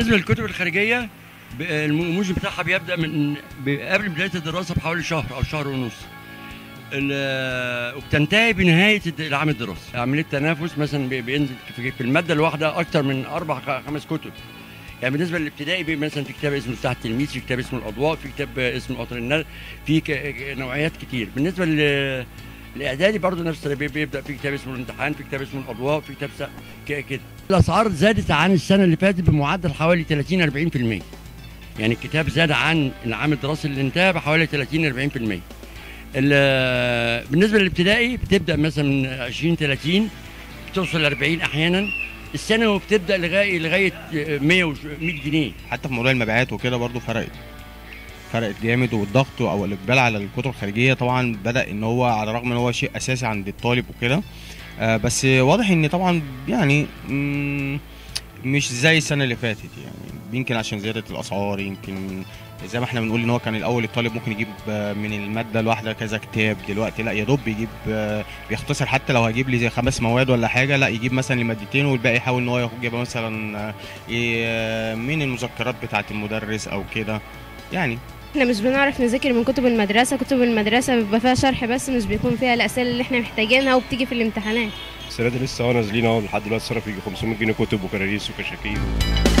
بالنسبه للكتب الخارجيه الموسم بتاعها بيبدا من قبل بدايه الدراسه بحوالي شهر او شهر ونص، وبتنتهي بنهايه العام الدراسي. عمليه التنافس مثلا بينزل في الماده الواحده اكتر من 4 5 كتب. يعني بالنسبه للابتدائي مثلا في كتاب اسمه ساحة التلميذ، في كتاب اسمه الأضواء، في كتاب اسمه أطر النهر، في نوعيات كتير. بالنسبه للاعدادي برضه نفس بيبدا في كتاب اسمه الامتحان، في كتاب اسمه الأضواء، في كتاب كده. الاسعار زادت عن السنه اللي فاتت بمعدل حوالي 30 40%. يعني الكتاب زاد عن العام الدراسي اللي انتهى بحوالي 30 40%. بالنسبه للابتدائي بتبدا مثلا من 20 30، بتوصل 40 احيانا. الثانوي بتبدا لغايه 100 جنيه. حتى في موضوع المبيعات وكده برضه فرقت جامد، والضغط او الاقبال على الكتب الخارجيه طبعا بدا ان هو على الرغم ان هو شيء اساسي عند الطالب وكده، بس واضح ان طبعا يعني مش زي السنه اللي فاتت. يعني يمكن عشان زياده الاسعار، يمكن زي ما احنا بنقول ان هو كان الاول الطالب ممكن يجيب من الماده الواحده كذا كتاب، دلوقتي لا، يا دوب بيجيب بيختصر. حتى لو هيجيب لي زي 5 مواد ولا حاجه، لا يجيب مثلا المادتين والباقي يحاول ان هو يجيب مثلا من المذكرات بتاعه المدرس او كده. يعني احنا مش بنعرف نذاكر من كتب المدرسه، كتب المدرسه بيبقى فيها شرح بس مش بيكون فيها الاسئله اللي احنا محتاجينها وبتيجي في الامتحانات. السنه دي لسه نازلين اهو لحد دلوقتي صرف يجي 500 جنيه كتب وكراريس وكشاكيل.